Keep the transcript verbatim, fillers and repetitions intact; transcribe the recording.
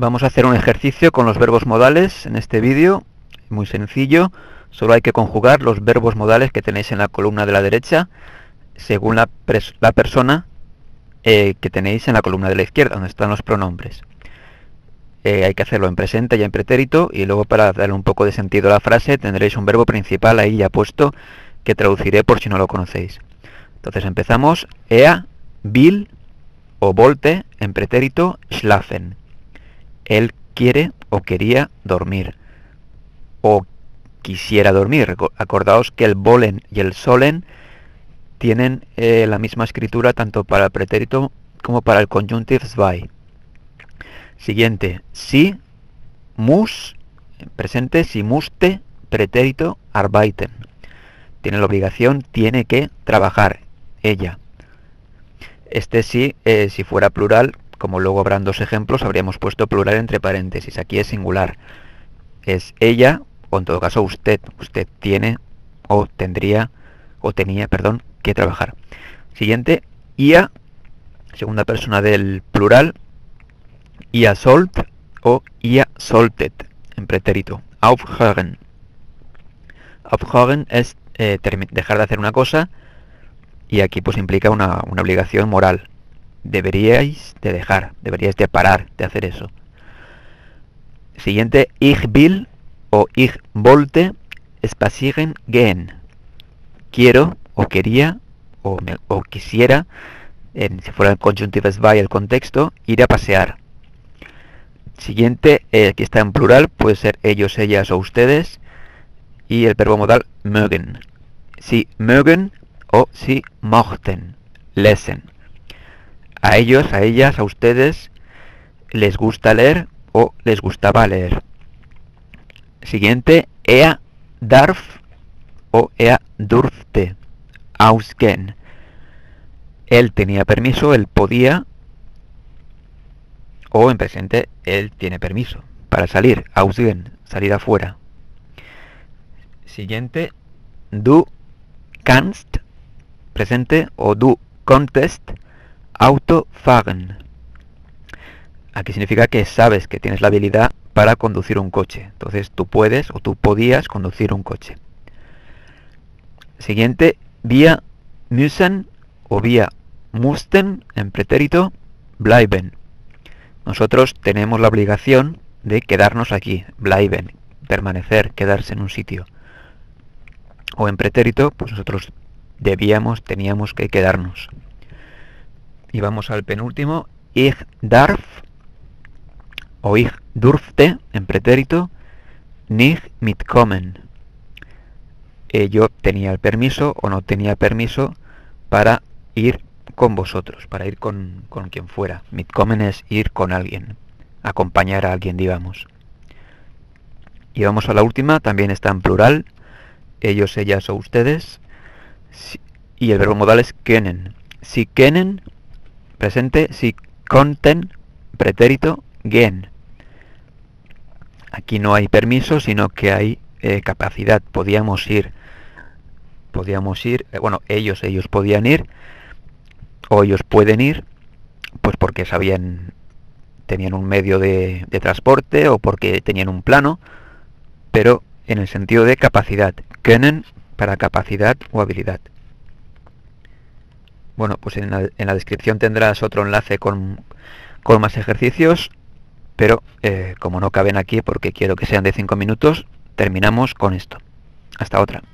Vamos a hacer un ejercicio con los verbos modales en este vídeo, muy sencillo. Solo hay que conjugar los verbos modales que tenéis en la columna de la derecha según la, la persona eh, que tenéis en la columna de la izquierda, donde están los pronombres. Eh, hay que hacerlo en presente y en pretérito, y luego, para darle un poco de sentido a la frase, tendréis un verbo principal ahí ya puesto que traduciré por si no lo conocéis. Entonces empezamos: ea, vil o volte en pretérito, schlafen. Él quiere o quería dormir, o quisiera dormir. Acordaos que el wollen y el sollen tienen eh, la misma escritura tanto para el pretérito como para el conjuntivo zwei. Siguiente: si, muss, presente, si musste, pretérito, arbeiten. Tiene la obligación, tiene que trabajar, ella. Este sí, eh, si fuera plural, como luego habrán dos ejemplos, habríamos puesto plural entre paréntesis. Aquí es singular. Es ella, o en todo caso usted. Usted tiene, o tendría, o tenía, perdón, que trabajar. Siguiente: ia, segunda persona del plural. Ia sollt o ia solltet en pretérito. Aufhören. Aufhören es eh, dejar de hacer una cosa, y aquí pues implica una, una obligación moral. Deberíais de dejar, deberíais de parar de hacer eso. Siguiente: ich will o ich wollte spazieren gehen. Quiero o quería o, me, o quisiera, en, si fuera el conjuntivo zwei el contexto, ir a pasear. Siguiente, eh, aquí está en plural, puede ser ellos, ellas o ustedes, y el verbo modal mögen. Si mögen o si mochten, lesen. A ellos, a ellas, a ustedes les gusta leer o les gustaba leer. Siguiente: er darf o er durfte ausgehen. Él tenía permiso, él podía, o en presente, él tiene permiso para salir, ausgehen, salir afuera. Siguiente: du kannst, presente, o du konntest, auto fahren. Aquí significa que sabes, que tienes la habilidad para conducir un coche. Entonces tú puedes o tú podías conducir un coche. Siguiente: wir müssen o wir mussten en pretérito, bleiben. Nosotros tenemos la obligación de quedarnos aquí, bleiben, permanecer, quedarse en un sitio. O en pretérito, pues nosotros debíamos, teníamos que quedarnos. Y vamos al penúltimo: ich darf o ich durfte en pretérito, nicht mitkommen. Eh, yo tenía el permiso o no tenía permiso para ir con vosotros, para ir con, con quien fuera. Mitkommen es ir con alguien, acompañar a alguien, digamos. Y vamos a la última, también está en plural: ellos, ellas o ustedes, y el verbo modal es können. Si können, presente, si konnten, pretérito, gehen. Aquí no hay permiso, sino que hay eh, capacidad. Podíamos ir, podíamos ir, eh, bueno, ellos, ellos podían ir, o ellos pueden ir, pues porque sabían, tenían un medio de, de transporte, o porque tenían un plano, pero en el sentido de capacidad. Können para capacidad o habilidad. Bueno, pues en la, en la descripción tendrás otro enlace con, con más ejercicios, pero eh, como no caben aquí porque quiero que sean de cinco minutos, terminamos con esto. Hasta otra.